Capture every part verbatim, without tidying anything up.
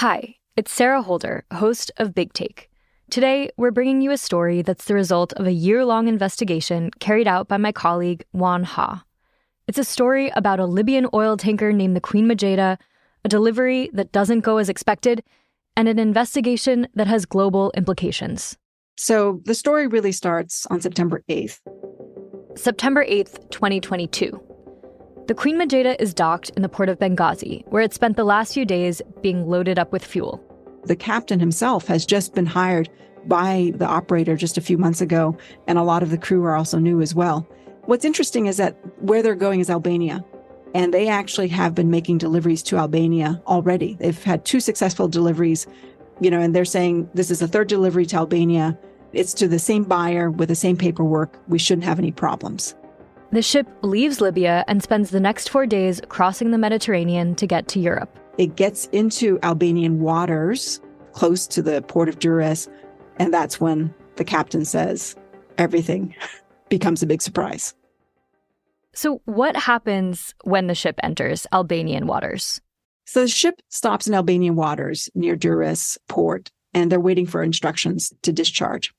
Hi, it's Sarah Holder, host of Big Take. Today, we're bringing you a story that's the result of a year-long investigation carried out by my colleague, K. Oanh Ha. It's a story about a Libyan oil tanker named the Queen Majeda, a delivery that doesn't go as expected, and an investigation that has global implications. So the story really starts on September eighth. September eighth, twenty twenty-two. The Queen Majeda is docked in the port of Benghazi, where it spent the last few days being loaded up with fuel. The captain himself has just been hired by the operator just a few months ago, and a lot of the crew are also new as well. What's interesting is that where they're going is Albania, and they actually have been making deliveries to Albania already. They've had two successful deliveries, you know, and they're saying this is the third delivery to Albania. It's to the same buyer with the same paperwork. We shouldn't have any problems. The ship leaves Libya and spends the next four days crossing the Mediterranean to get to Europe. It gets into Albanian waters close to the port of Durres, and that's when the captain says everything becomes a big surprise. So what happens when the ship enters Albanian waters? So the ship stops in Albanian waters near Durres port, and they're waiting for instructions to discharge.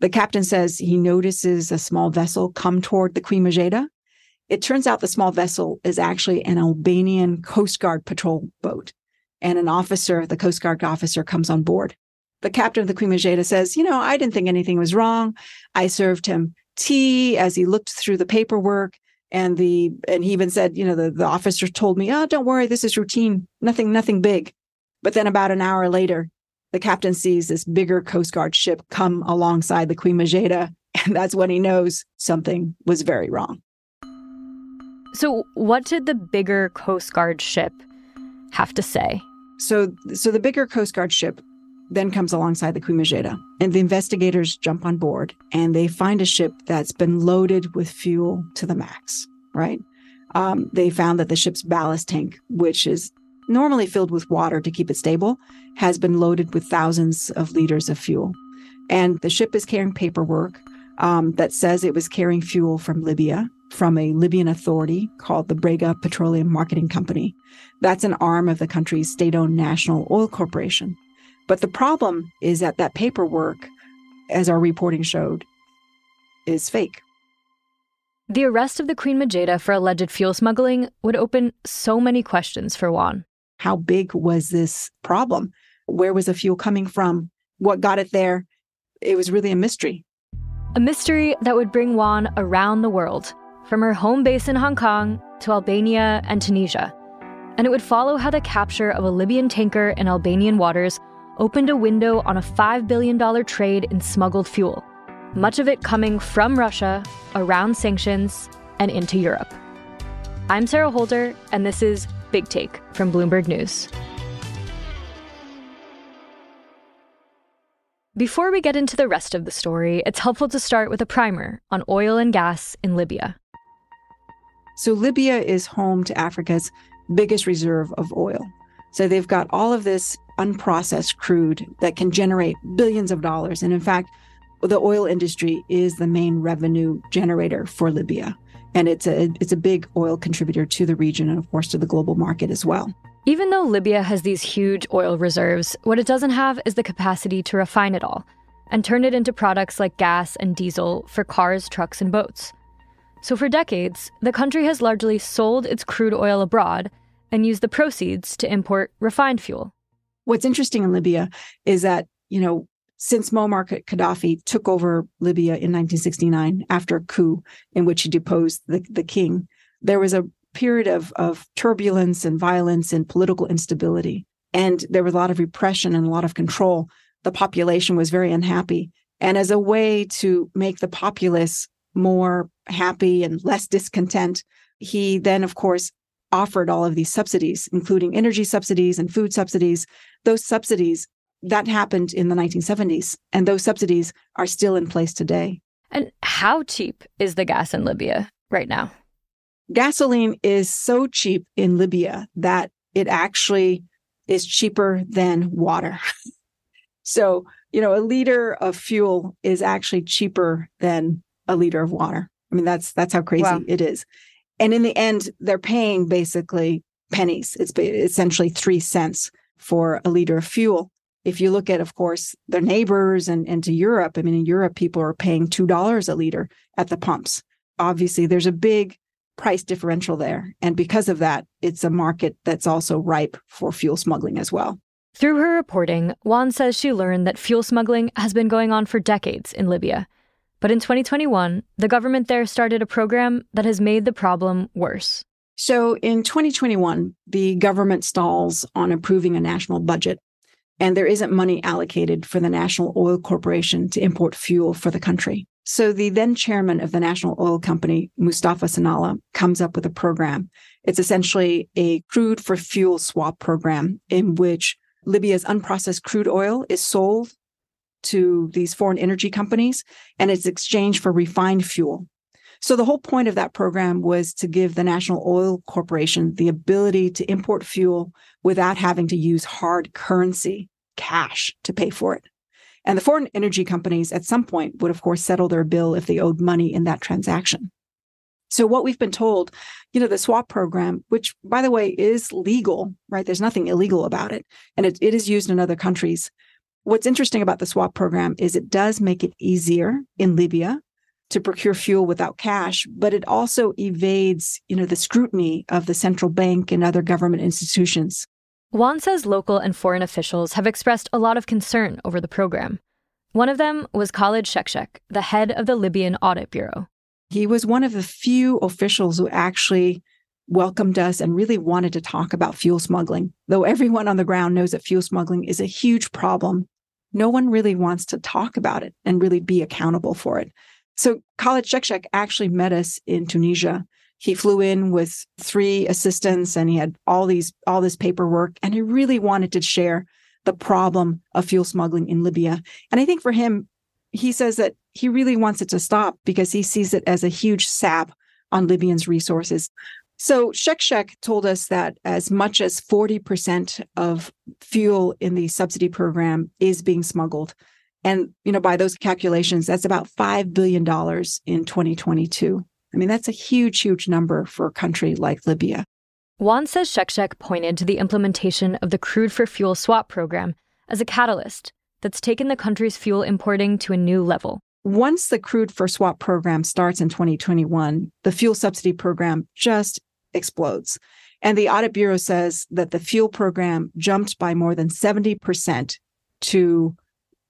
The captain says he notices a small vessel come toward the Queen Majeda. It turns out the small vessel is actually an Albanian Coast Guard patrol boat, and an officer, the Coast Guard officer, comes on board. The captain of the Queen Majeda says, you know, I didn't think anything was wrong. I served him tea as he looked through the paperwork, and the and he even said, you know, the, the officer told me, oh, don't worry, this is routine, nothing, nothing big. But then about an hour later, the captain sees this bigger Coast Guard ship come alongside the Queen Majeda, and that's when he knows something was very wrong. So what did the bigger Coast Guard ship have to say? So so the bigger Coast Guard ship then comes alongside the Queen Majeda, and the investigators jump on board, and they find a ship that's been loaded with fuel to the max, right? Um, they found that the ship's ballast tank, which is normally filled with water to keep it stable, has been loaded with thousands of liters of fuel. And the ship is carrying paperwork um, that says it was carrying fuel from Libya, from a Libyan authority called the Brega Petroleum Marketing Company. That's an arm of the country's state-owned national oil corporation. But the problem is that that paperwork, as our reporting showed, is fake. The arrest of the Queen Majeda for alleged fuel smuggling would open so many questions for Juan. How big was this problem? Where was the fuel coming from? What got it there? It was really a mystery. A mystery that would bring Juan around the world, from her home base in Hong Kong to Albania and Tunisia. And it would follow how the capture of a Libyan tanker in Albanian waters opened a window on a five billion dollars trade in smuggled fuel, much of it coming from Russia, around sanctions, and into Europe. I'm Sarah Holder, and this is Big Take from Bloomberg News. Before we get into the rest of the story, it's helpful to start with a primer on oil and gas in Libya. So Libya is home to Africa's biggest reserve of oil. So they've got all of this unprocessed crude that can generate billions of dollars. And in fact, the oil industry is the main revenue generator for Libya. And it's a it's a big oil contributor to the region and, of course, to the global market as well. Even though Libya has these huge oil reserves, what it doesn't have is the capacity to refine it all and turn it into products like gas and diesel for cars, trucks, and boats. So for decades, the country has largely sold its crude oil abroad and used the proceeds to import refined fuel. What's interesting in Libya is that, you know, since Muammar Gaddafi took over Libya in nineteen sixty-nine after a coup in which he deposed the, the king, there was a period of, of turbulence and violence and political instability. And there was a lot of repression and a lot of control. The population was very unhappy. And as a way to make the populace more happy and less discontent, he then, of course, offered all of these subsidies, including energy subsidies and food subsidies. Those subsidies That happened in the nineteen seventies, and those subsidies are still in place today. And how cheap is the gas in Libya right now? Gasoline is so cheap in Libya that it actually is cheaper than water. So, you know, a liter of fuel is actually cheaper than a liter of water. I mean, that's that's how crazy wow. it is. And in the end, they're paying basically pennies. It's essentially three cents for a liter of fuel. If you look at, of course, their neighbors and, and to Europe, I mean, in Europe, people are paying two dollars a liter at the pumps. Obviously, there's a big price differential there. And because of that, it's a market that's also ripe for fuel smuggling as well. Through her reporting, Juan says she learned that fuel smuggling has been going on for decades in Libya. But in twenty twenty-one, the government there started a program that has made the problem worse. So in twenty twenty-one, the government stalls on approving a national budget. And there isn't money allocated for the National Oil Corporation to import fuel for the country. So the then chairman of the National Oil Company, Mustafa Sanalla, comes up with a program. It's essentially a crude for fuel swap program in which Libya's unprocessed crude oil is sold to these foreign energy companies, and it's exchanged for refined fuel. So the whole point of that program was to give the National Oil Corporation the ability to import fuel without having to use hard currency, cash, to pay for it. And the foreign energy companies at some point would, of course, settle their bill if they owed money in that transaction. So what we've been told, you know, the swap program, which, by the way, is legal, right? There's nothing illegal about it. And it, it is used in other countries. What's interesting about the swap program is it does make it easier in Libya to procure fuel without cash, but it also evades, you know, the scrutiny of the central bank and other government institutions. Juan says local and foreign officials have expressed a lot of concern over the program. One of them was Khalid Shekshek, the head of the Libyan Audit Bureau. He was one of the few officials who actually welcomed us and really wanted to talk about fuel smuggling. Though everyone on the ground knows that fuel smuggling is a huge problem, no one really wants to talk about it and really be accountable for it. So Khalid Shekshek actually met us in Tunisia. He flew in with three assistants and he had all these all this paperwork, and he really wanted to share the problem of fuel smuggling in Libya. And I think for him, he says that he really wants it to stop because he sees it as a huge sap on Libyans' resources. So Shekshek told us that as much as forty percent of fuel in the subsidy program is being smuggled. And, you know, by those calculations, that's about five billion dollars in twenty twenty-two. I mean, that's a huge, huge number for a country like Libya. Juan says Shekshek pointed to the implementation of the crude for fuel swap program as a catalyst that's taken the country's fuel importing to a new level. Once the crude for swap program starts in twenty twenty-one, the fuel subsidy program just explodes. And the Audit Bureau says that the fuel program jumped by more than seventy percent to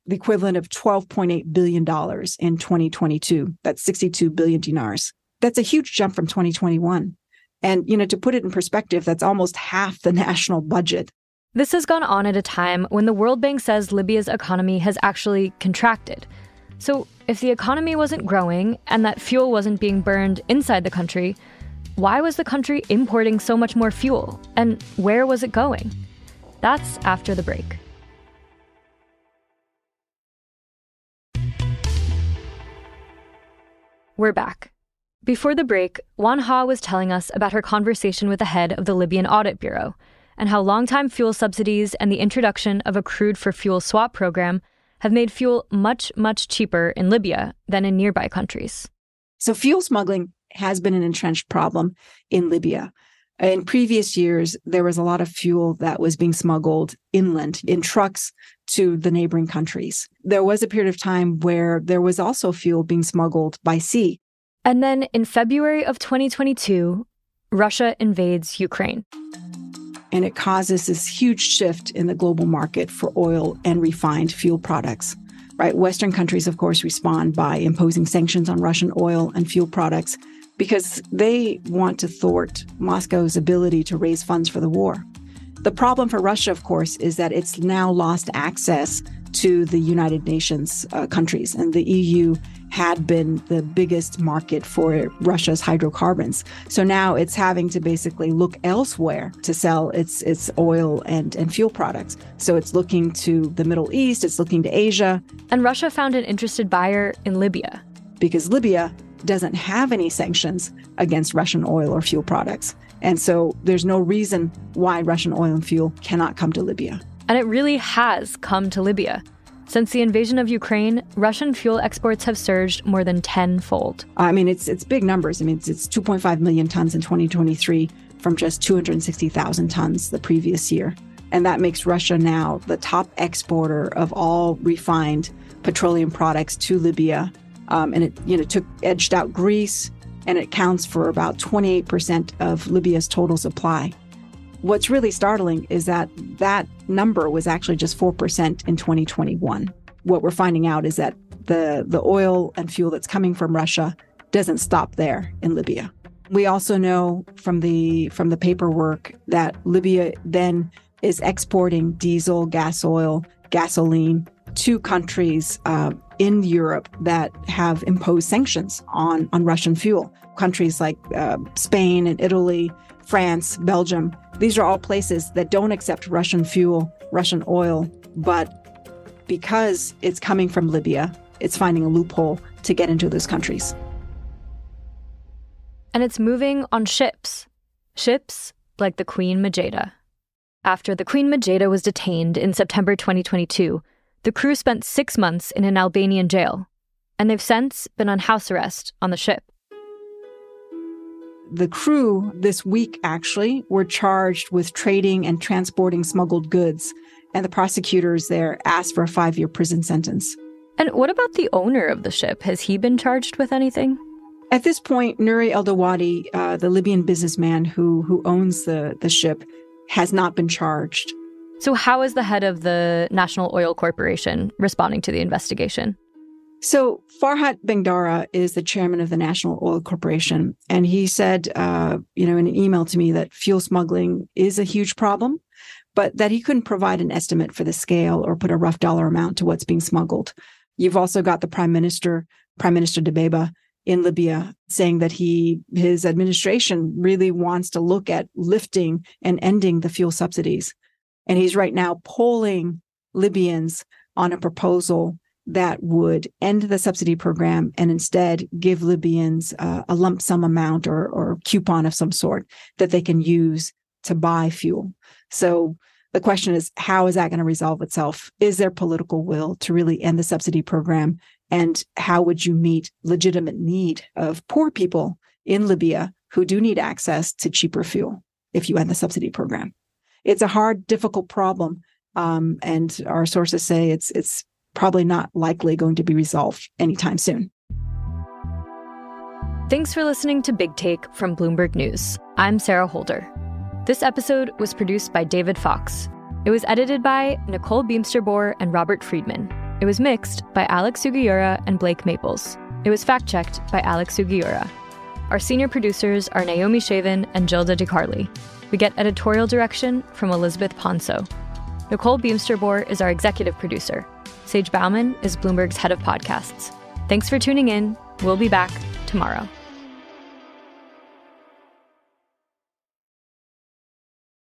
the equivalent of twelve point eight billion dollars in twenty twenty-two. That's sixty-two billion dinars. That's a huge jump from twenty twenty-one. And, you know, to put it in perspective, that's almost half the national budget. This has gone on at a time when the World Bank says Libya's economy has actually contracted. So if the economy wasn't growing and that fuel wasn't being burned inside the country, why was the country importing so much more fuel? And where was it going? That's after the break. We're back. Before the break, Juan Ha was telling us about her conversation with the head of the Libyan Audit Bureau and how longtime fuel subsidies and the introduction of a crude for fuel swap program have made fuel much, much cheaper in Libya than in nearby countries. So fuel smuggling has been an entrenched problem in Libya. In previous years, there was a lot of fuel that was being smuggled inland in trucks to the neighboring countries. There was a period of time where there was also fuel being smuggled by sea. And then in February of twenty twenty-two, Russia invades Ukraine. And it causes this huge shift in the global market for oil and refined fuel products. Right? Western countries, of course, respond by imposing sanctions on Russian oil and fuel products, because they want to thwart Moscow's ability to raise funds for the war. The problem for Russia, of course, is that it's now lost access to the United Nations uh, countries, and the E U had been the biggest market for Russia's hydrocarbons. So now it's having to basically look elsewhere to sell its its oil and, and fuel products. So it's looking to the Middle East, it's looking to Asia. And Russia found an interested buyer in Libya. Because Libya doesn't have any sanctions against Russian oil or fuel products. And so there's no reason why Russian oil and fuel cannot come to Libya. And it really has come to Libya. Since the invasion of Ukraine, Russian fuel exports have surged more than tenfold. I mean, it's it's big numbers. I mean, it's, it's two point five million tons in twenty twenty-three from just two hundred sixty thousand tons the previous year. And that makes Russia now the top exporter of all refined petroleum products to Libya. Um, and it, you know, took edged out Greece, and it accounts for about twenty-eight percent of Libya's total supply. What's really startling is that that number was actually just four percent in twenty twenty-one. What we're finding out is that the, the oil and fuel that's coming from Russia doesn't stop there in Libya. We also know from the from the paperwork that Libya then is exporting diesel, gas oil, gasoline to countries uh, in Europe that have imposed sanctions on, on Russian fuel. Countries like uh, Spain and Italy, France, Belgium. These are all places that don't accept Russian fuel, Russian oil, but because it's coming from Libya, it's finding a loophole to get into those countries. And it's moving on ships. Ships like the Queen Majeda. After the Queen Majeda was detained in September twenty twenty-two, the crew spent six months in an Albanian jail, and they've since been on house arrest on the ship. The crew this week, actually, were charged with trading and transporting smuggled goods, and the prosecutors there asked for a five-year prison sentence. And what about the owner of the ship? Has he been charged with anything? At this point, Nuri Eldawadi, uh, the Libyan businessman who who owns the, the ship, has not been charged. So how is the head of the National Oil Corporation responding to the investigation? So Farhat Bengdara is the chairman of the National Oil Corporation, and he said, uh, you know, in an email to me that fuel smuggling is a huge problem, but that he couldn't provide an estimate for the scale or put a rough dollar amount to what's being smuggled. You've also got the Prime Minister, Prime Minister Debeba in Libya, saying that he his administration really wants to look at lifting and ending the fuel subsidies. And he's right now polling Libyans on a proposal that would end the subsidy program and instead give Libyans uh, a lump sum amount or, or coupon of some sort that they can use to buy fuel. So the question is, how is that going to resolve itself? Is there political will to really end the subsidy program? And how would you meet legitimate need of poor people in Libya who do need access to cheaper fuel if you end the subsidy program? It's a hard, difficult problem. Um, and our sources say it's it's probably not likely going to be resolved anytime soon. Thanks for listening to Big Take from Bloomberg News. I'm Sarah Holder. This episode was produced by David Fox. It was edited by Nicole Beemsterboer and Robert Friedman. It was mixed by Alex Sugiyura and Blake Maples. It was fact-checked by Alex Sugiyura. Our senior producers are Naomi Shavin and Jilda DeCarly. We get editorial direction from Elizabeth Ponso. Nicole Beemsterboer is our executive producer. Sage Baumann is Bloomberg's head of podcasts. Thanks for tuning in. We'll be back tomorrow.